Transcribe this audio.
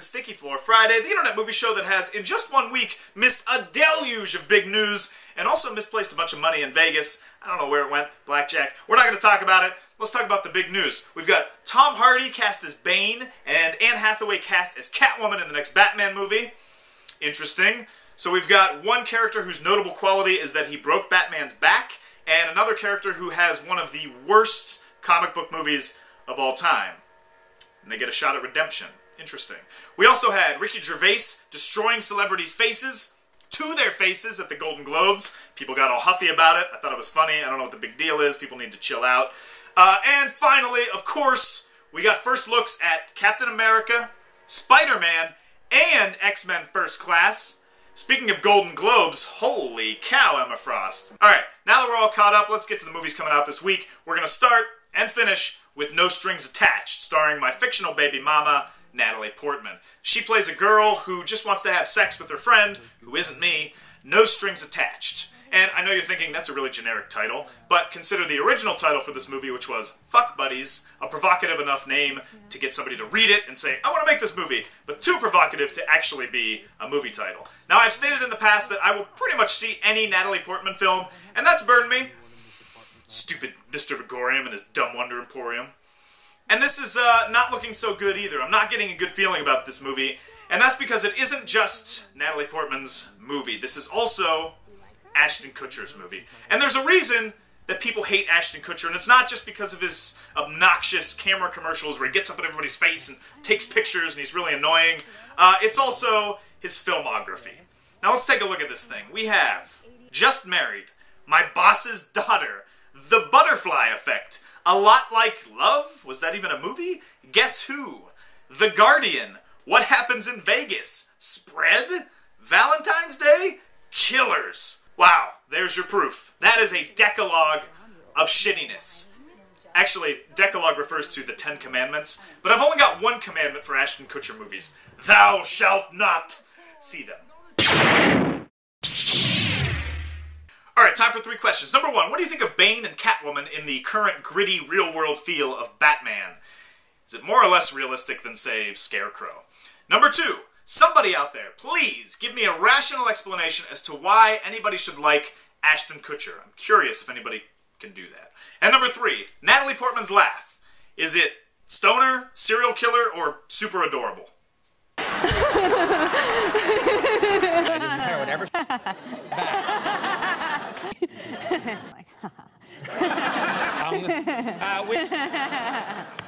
to Sticky Floor Friday, the internet movie show that has, in just 1 week, missed a deluge of big news, and also misplaced a bunch of money in Vegas. I don't know where it went. Blackjack. We're not going to talk about it. Let's talk about the big news. We've got Tom Hardy cast as Bane, and Anne Hathaway cast as Catwoman in the next Batman movie. Interesting. So we've got one character whose notable quality is that he broke Batman's back, and another character who has one of the worst comic book movies of all time. And they get a shot at redemption. Interesting. We also had Ricky Gervais destroying celebrities' faces to their faces at the Golden Globes. People got all huffy about it. I thought it was funny. I don't know what the big deal is. People need to chill out. And finally, of course, we got first looks at Captain America, Spider-Man, and X-Men First Class. Speaking of Golden Globes, holy cow, Emma Frost. Alright, now that we're all caught up, let's get to the movies coming out this week. We're going to start and finish with No Strings Attached, starring my fictional baby mama, Natalie Portman. She plays a girl who just wants to have sex with her friend, who isn't me, No Strings Attached. And I know you're thinking, that's a really generic title, but consider the original title for this movie, which was Fuck Buddies, a provocative enough name to get somebody to read it and say, I want to make this movie, but too provocative to actually be a movie title. Now, I've stated in the past that I will pretty much see any Natalie Portman film, and that's burned me. Stupid Mr. Gregorium and his Dumb Wonder Emporium. And this is not looking so good either. I'm not getting a good feeling about this movie, and that's because it isn't just Natalie Portman's movie. This is also Ashton Kutcher's movie. And there's a reason that people hate Ashton Kutcher, and it's not just because of his obnoxious camera commercials where he gets up in everybody's face and takes pictures and he's really annoying. It's also his filmography. Now let's take a look at this thing. We have Just Married, My Boss's Daughter, The Butterfly Effect, A Lot Like Love, was that even a movie? Guess Who? The Guardian, What Happens in Vegas, Spread, Valentine's Day, Killers. Wow, there's your proof. That is a decalogue of shittiness. Actually, decalogue refers to the 10 Commandments, but I've only got one commandment for Ashton Kutcher movies. Thou shalt not see them. Alright, time for three questions. Number one, what do you think of Bane and Catwoman in the current gritty, real-world feel of Batman? Is it more or less realistic than, say, Scarecrow? Number two, somebody out there, please give me a rational explanation as to why anybody should like Ashton Kutcher. I'm curious if anybody can do that. And number three, Natalie Portman's laugh. Is it stoner, serial killer, or super adorable? It doesn't matter whatever. Like,